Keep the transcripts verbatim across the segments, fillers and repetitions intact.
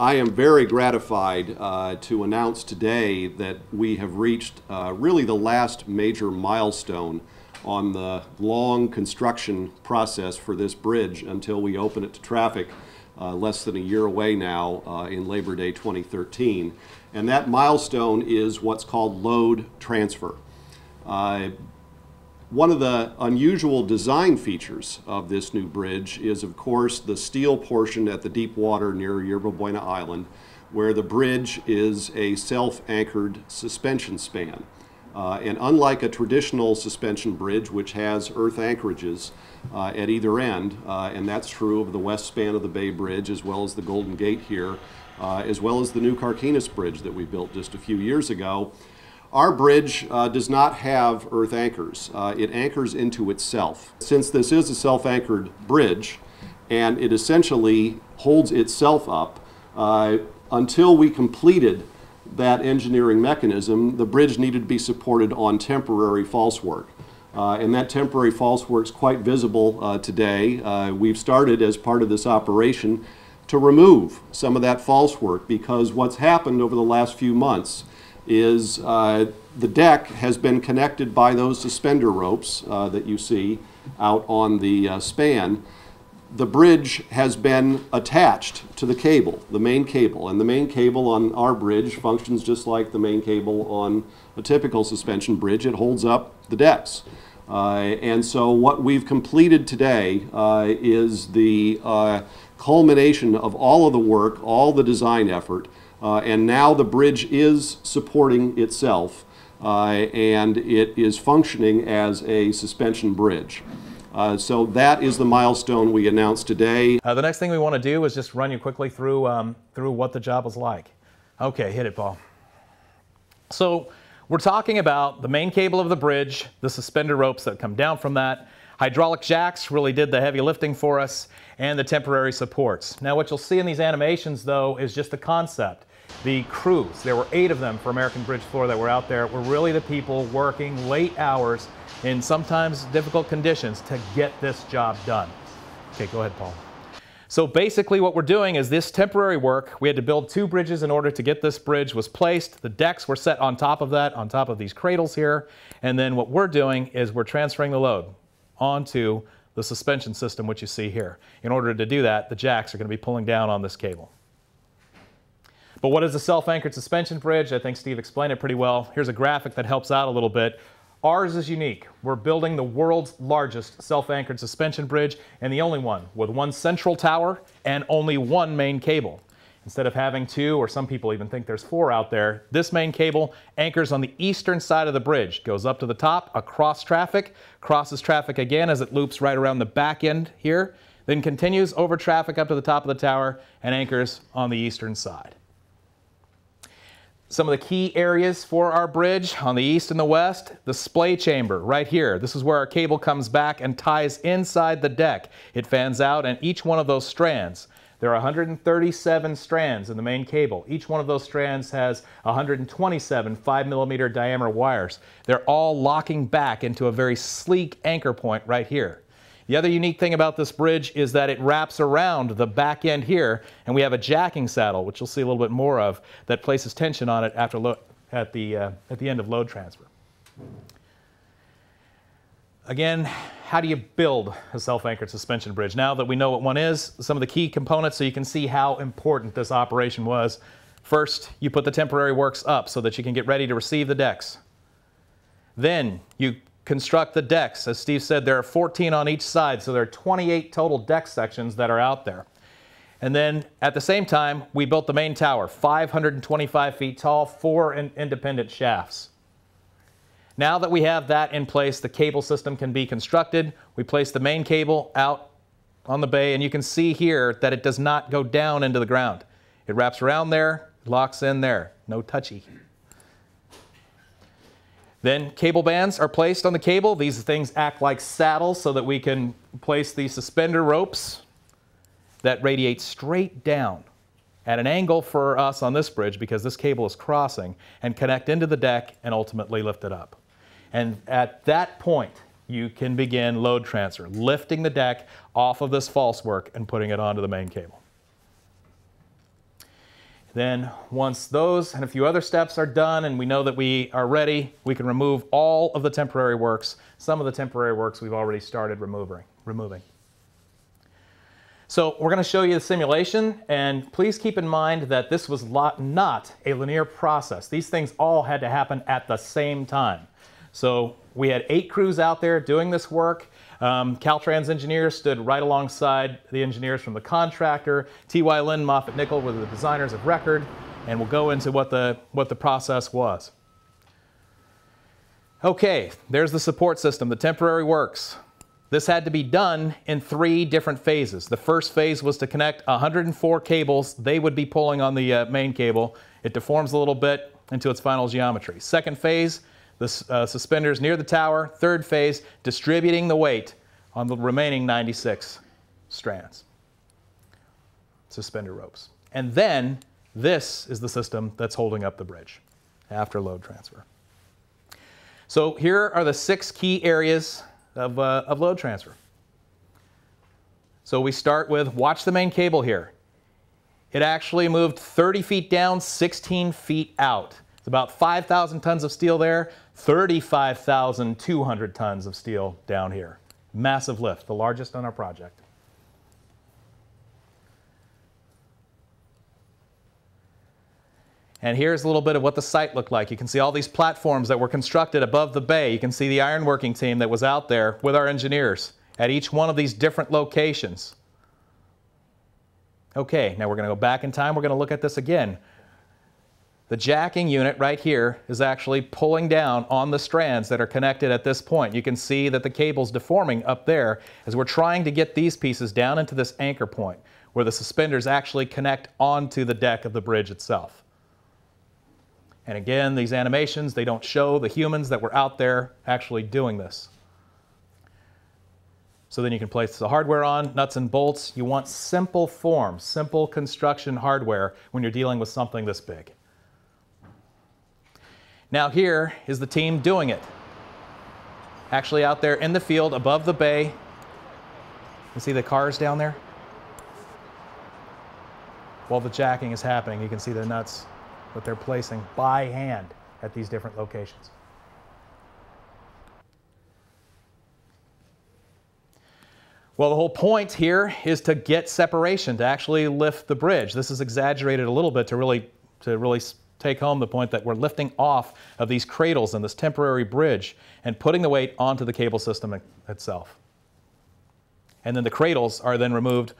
I am very gratified uh, to announce today that we have reached uh, really the last major milestone on the long construction process for this bridge until we open it to traffic uh, less than a year away now uh, in Labor Day twenty thirteen. And that milestone is what's called load transfer. Uh, One of the unusual design features of this new bridge is, of course, the steel portion at the deep water near Yerba Buena Island, where the bridge is a self-anchored suspension span. Uh, and unlike a traditional suspension bridge, which has earth anchorages uh, at either end, uh, and that's true of the west span of the Bay Bridge, as well as the Golden Gate here, uh, as well as the new Carquinez Bridge that we built just a few years ago, our bridge uh, does not have earth anchors. Uh, it anchors into itself. Since this is a self-anchored bridge and it essentially holds itself up, uh, until we completed that engineering mechanism, the bridge needed to be supported on temporary falsework. Uh, and that temporary falsework is quite visible uh, today. Uh, we've started, as part of this operation, to remove some of that falsework, because what's happened over the last few months is uh, the deck has been connected by those suspender ropes uh, that you see out on the uh, span. The bridge has been attached to the cable, the main cable, and the main cable on our bridge functions just like the main cable on a typical suspension bridge. It holds up the decks. Uh, and so what we've completed today uh, is the uh, culmination of all of the work, all the design effort, Uh, and now the bridge is supporting itself, uh, and it is functioning as a suspension bridge. Uh, so that is the milestone we announced today. Uh, the next thing we want to do is just run you quickly through, um, through what the job was like. Okay, hit it, Paul. So we're talking about the main cable of the bridge, the suspender ropes that come down from that, hydraulic jacks really did the heavy lifting for us, and the temporary supports. Now what you'll see in these animations, though, is just the concept. The crews, there were eight of them for American Bridge Floor that were out there, were really the people working late hours in sometimes difficult conditions to get this job done. Okay, go ahead, Paul. So basically what we're doing is this temporary work. We had to build two bridges in order to get this bridge was placed. The decks were set on top of that, on top of these cradles here. And then what we're doing is we're transferring the load onto the suspension system, which you see here. In order to do that, the jacks are going to be pulling down on this cable. But what is a self-anchored suspension bridge? I think Steve explained it pretty well. Here's a graphic that helps out a little bit. Ours is unique. We're building the world's largest self-anchored suspension bridge, and the only one with one central tower and only one main cable. Instead of having two, or some people even think there's four out there, this main cable anchors on the eastern side of the bridge, goes up to the top, across traffic, crosses traffic again as it loops right around the back end here, then continues over traffic up to the top of the tower and anchors on the eastern side. Some of the key areas for our bridge on the east and the west, the splay chamber right here. This is where our cable comes back and ties inside the deck. It fans out, and each one of those strands, there are one hundred thirty-seven strands in the main cable. Each one of those strands has one hundred twenty-seven five millimeter diameter wires. They're all locking back into a very sleek anchor point right here. The other unique thing about this bridge is that it wraps around the back end here, and we have a jacking saddle, which you'll see a little bit more of, that places tension on it after lo at, the, uh, at the end of load transfer. Again, how do you build a self-anchored suspension bridge? Now that we know what one is, some of the key components, so you can see how important this operation was. First, you put the temporary works up so that you can get ready to receive the decks. Then you construct the decks. As Steve said, there are fourteen on each side, so there are twenty-eight total deck sections that are out there. And then at the same time, we built the main tower, five hundred twenty-five feet tall, four independent shafts. Now that we have that in place, the cable system can be constructed. We place the main cable out on the bay, and you can see here that it does not go down into the ground. It wraps around there, locks in there, no touchy. Then cable bands are placed on the cable. These things act like saddles so that we can place the suspender ropes that radiate straight down at an angle for us on this bridge, because this cable is crossing, and connect into the deck and ultimately lift it up. And at that point, you can begin load transfer, lifting the deck off of this falsework and putting it onto the main cable. Then once those and a few other steps are done and we know that we are ready, we can remove all of the temporary works. Some of the temporary works we've already started removing. So we're going to show you the simulation, and please keep in mind that this was not a linear process. These things all had to happen at the same time. So we had eight crews out there doing this work. Um, Caltrans engineers stood right alongside the engineers from the contractor. T Y. Lin Moffatt Nickel were the designers of record, and we'll go into what the, what the process was. Okay, there's the support system, the temporary works. This had to be done in three different phases. The first phase was to connect one hundred four cables. They would be pulling on the uh, main cable. It deforms a little bit into its final geometry. Second phase, the uh, suspenders near the tower. Third phase, distributing the weight on the remaining ninety-six strands, suspender ropes. And then this is the system that's holding up the bridge after load transfer. So here are the six key areas of, uh, of load transfer. So we start with, watch the main cable here. It actually moved thirty feet down, sixteen feet out. It's about five thousand tons of steel there, thirty-five thousand two hundred tons of steel down here. Massive lift, the largest on our project. And here's a little bit of what the site looked like. You can see all these platforms that were constructed above the bay. You can see the ironworking team that was out there with our engineers at each one of these different locations. Okay, now we're going to go back in time. We're going to look at this again. The jacking unit right here is actually pulling down on the strands that are connected at this point. You can see that the cable's deforming up there as we're trying to get these pieces down into this anchor point where the suspenders actually connect onto the deck of the bridge itself. And again, these animations, they don't show the humans that were out there actually doing this. So then you can place the hardware on, nuts and bolts. You want simple form, simple construction hardware when you're dealing with something this big. Now here is the team doing it. Actually out there in the field above the bay. You see the cars down there? While the jacking is happening, you can see the nuts that they're placing by hand at these different locations. Well, the whole point here is to get separation, to actually lift the bridge. This is exaggerated a little bit to really, to really take home the point that we're lifting off of these cradles and this temporary bridge and putting the weight onto the cable system itself. And then the cradles are then removed.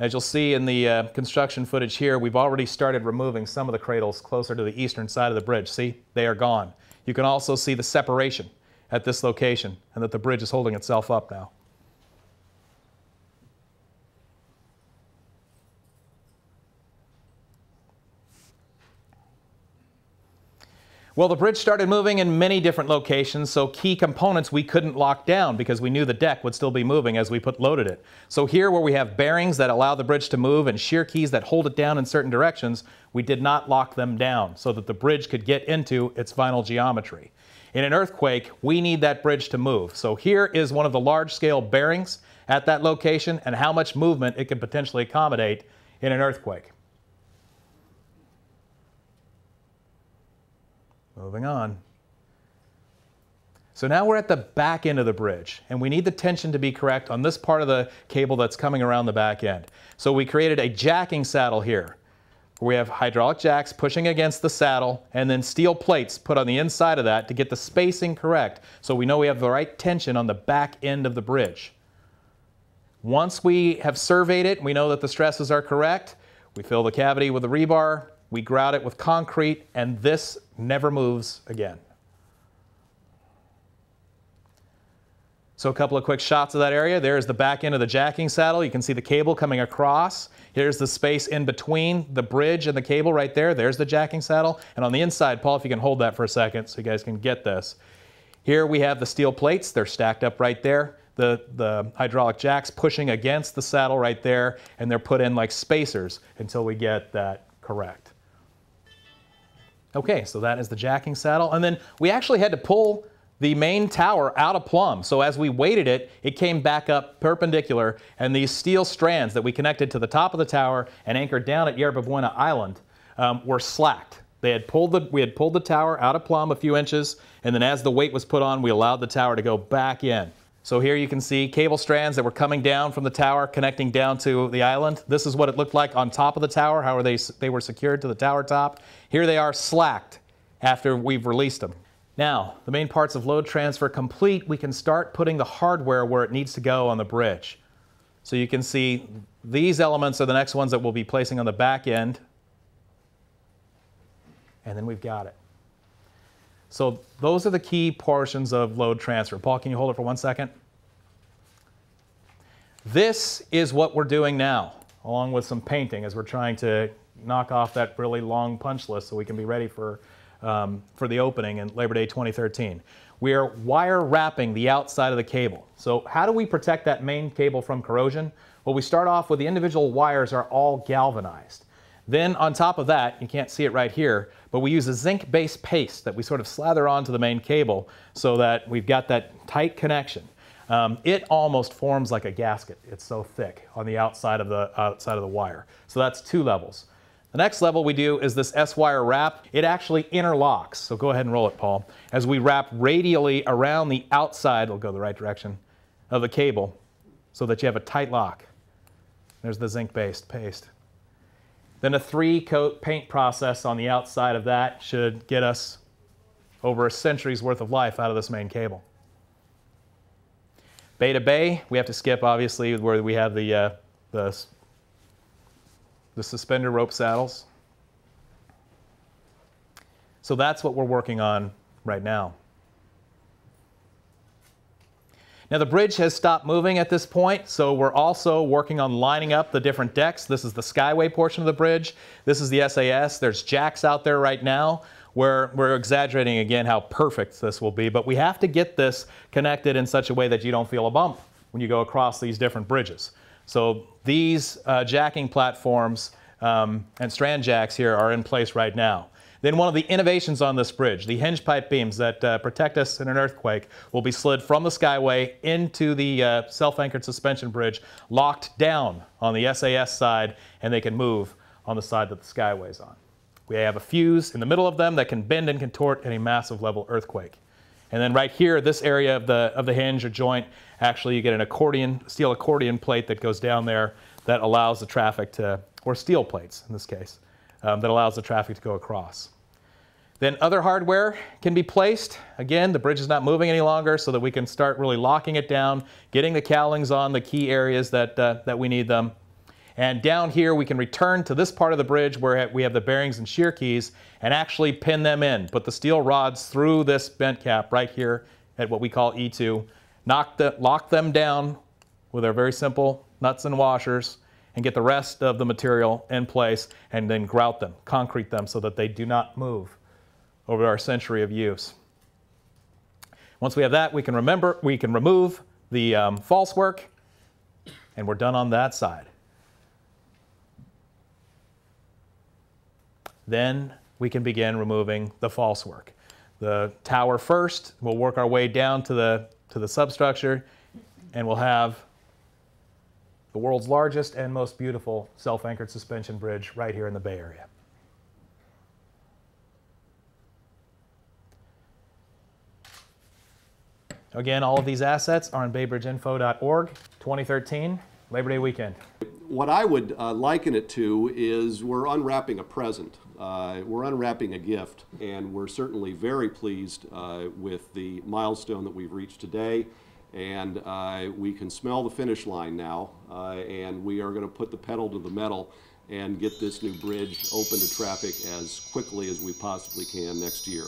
As you'll see in the uh, construction footage here, we've already started removing some of the cradles closer to the eastern side of the bridge. See, they are gone. You can also see the separation at this location and that the bridge is holding itself up now. Well, the bridge started moving in many different locations, so key components we couldn't lock down because we knew the deck would still be moving as we put loaded it. So here where we have bearings that allow the bridge to move and shear keys that hold it down in certain directions, we did not lock them down so that the bridge could get into its final geometry. In an earthquake, we need that bridge to move. So here is one of the large-scale bearings at that location and how much movement it can potentially accommodate in an earthquake. Moving on. So now we're at the back end of the bridge, and we need the tension to be correct on this part of the cable that's coming around the back end. So we created a jacking saddle here. We have hydraulic jacks pushing against the saddle, and then steel plates put on the inside of that to get the spacing correct, so we know we have the right tension on the back end of the bridge. Once we have surveyed it, we know that the stresses are correct. We fill the cavity with a rebar. We grout it with concrete, and this never moves again. So a couple of quick shots of that area. There's the back end of the jacking saddle. You can see the cable coming across. Here's the space in between the bridge and the cable right there. There's the jacking saddle. And on the inside, Paul, if you can hold that for a second so you guys can get this. Here we have the steel plates. They're stacked up right there. The, the hydraulic jacks pushing against the saddle right there, and they're put in like spacers until we get that correct. Okay, so that is the jacking saddle. And then we actually had to pull the main tower out of plumb. So as we weighted it, it came back up perpendicular, and these steel strands that we connected to the top of the tower and anchored down at Yerba Buena Island um, were slacked. They had pulled the, we had pulled the tower out of plumb a few inches, and then as the weight was put on, we allowed the tower to go back in. So here you can see cable strands that were coming down from the tower, connecting down to the island. This is what it looked like on top of the tower, how they, they were secured to the tower top. Here they are slacked after we've released them. Now, the main parts of load transfer complete, we can start putting the hardware where it needs to go on the bridge. So you can see these elements are the next ones that we'll be placing on the back end. And then we've got it. So those are the key portions of load transfer. Paul, can you hold it for one second? This is what we're doing now, along with some painting, as we're trying to knock off that really long punch list so we can be ready for, um, for the opening in Labor Day twenty thirteen. We are wire wrapping the outside of the cable. So how do we protect that main cable from corrosion? Well, we start off with the individual wires are all galvanized. Then on top of that, you can't see it right here, but we use a zinc-based paste that we sort of slather onto the main cable so that we've got that tight connection. Um, it almost forms like a gasket. It's so thick on the outside of the, outside of the wire. So that's two levels. The next level we do is this S-wire wrap. It actually interlocks. So go ahead and roll it, Paul. As we wrap radially around the outside, it'll go the right direction, of the cable so that you have a tight lock. There's the zinc-based paste. Then a three-coat paint process on the outside of that should get us over a century's worth of life out of this main cable. Bay to bay, we have to skip, obviously, where we have the, uh, the, the suspender rope saddles. So that's what we're working on right now. Now the bridge has stopped moving at this point, so we're also working on lining up the different decks. This is the Skyway portion of the bridge. This is the S A S. There's jacks out there right now. We're, we're exaggerating again how perfect this will be, but we have to get this connected in such a way that you don't feel a bump when you go across these different bridges. So these uh, jacking platforms um, and strand jacks here are in place right now. Then one of the innovations on this bridge, the hinge pipe beams that uh, protect us in an earthquake, will be slid from the Skyway into the uh, self-anchored suspension bridge, locked down on the S A S side, and they can move on the side that the Skyway's on. We have a fuse in the middle of them that can bend and contort in a massive level earthquake. And then right here, this area of the, of the hinge or joint, actually you get an accordion, steel accordion plate that goes down there that allows the traffic to, or steel plates in this case, um, that allows the traffic to go across. Then other hardware can be placed. Again, the bridge is not moving any longer so that we can start really locking it down, getting the cowlings on the key areas that, uh, that we need them. And down here, we can return to this part of the bridge where we have the bearings and shear keys and actually pin them in. Put the steel rods through this bent cap right here at what we call E two. Knock the, lock them down with our very simple nuts and washers, and get the rest of the material in place, and then grout them, concrete them so that they do not move over our century of use. Once we have that, we can remember, we can remove the um, false work, and we're done on that side. Then we can begin removing the false work. The tower first, we'll work our way down to the, to the substructure, and we'll have the world's largest and most beautiful self-anchored suspension bridge right here in the Bay Area. Again, all of these assets are on bay bridge info dot org, twenty thirteen, Labor Day weekend. What I would uh, liken it to is we're unwrapping a present. Uh, we're unwrapping a gift, and we're certainly very pleased uh, with the milestone that we've reached today. And uh, we can smell the finish line now, uh, and we are going to put the pedal to the metal and get this new bridge open to traffic as quickly as we possibly can next year.